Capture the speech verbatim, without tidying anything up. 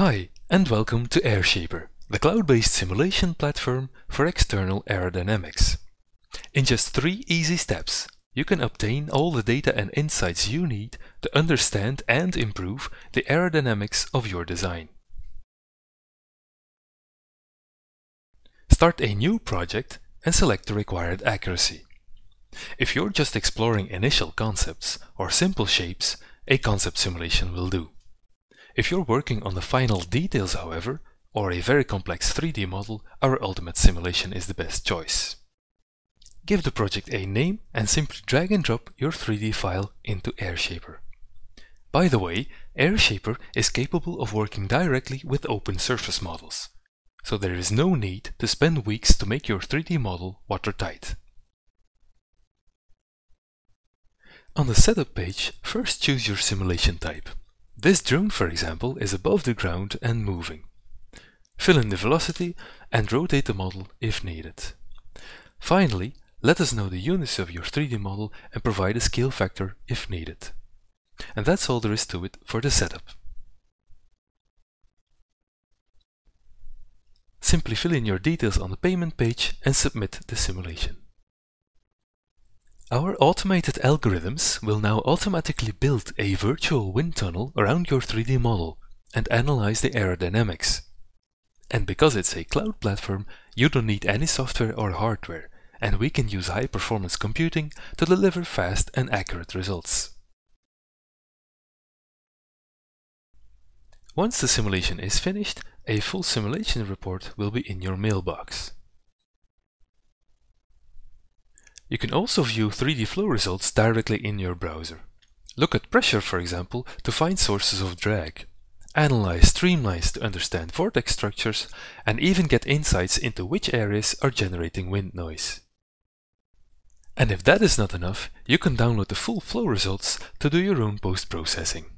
Hi, and welcome to AirShaper, the cloud-based simulation platform for external aerodynamics. In just three easy steps, you can obtain all the data and insights you need to understand and improve the aerodynamics of your design. Start a new project and select the required accuracy. If you're just exploring initial concepts or simple shapes, a concept simulation will do. If you're working on the final details, however, or a very complex three D model, our ultimate simulation is the best choice. Give the project a name and simply drag and drop your three D file into AirShaper. By the way, AirShaper is capable of working directly with open surface models, so there is no need to spend weeks to make your three D model watertight. On the setup page, first choose your simulation type. This drone, for example, is above the ground and moving. Fill in the velocity and rotate the model if needed. Finally, let us know the units of your three D model and provide a scale factor if needed. And that's all there is to it for the setup. Simply fill in your details on the payment page and submit the simulation. Our automated algorithms will now automatically build a virtual wind tunnel around your three D model and analyze the aerodynamics. And because it's a cloud platform, you don't need any software or hardware, and we can use high-performance computing to deliver fast and accurate results. Once the simulation is finished, a full simulation report will be in your mailbox. You can also view three D flow results directly in your browser. Look at pressure, for example, to find sources of drag. Analyze streamlines to understand vortex structures, and even get insights into which areas are generating wind noise. And if that is not enough, you can download the full flow results to do your own post-processing.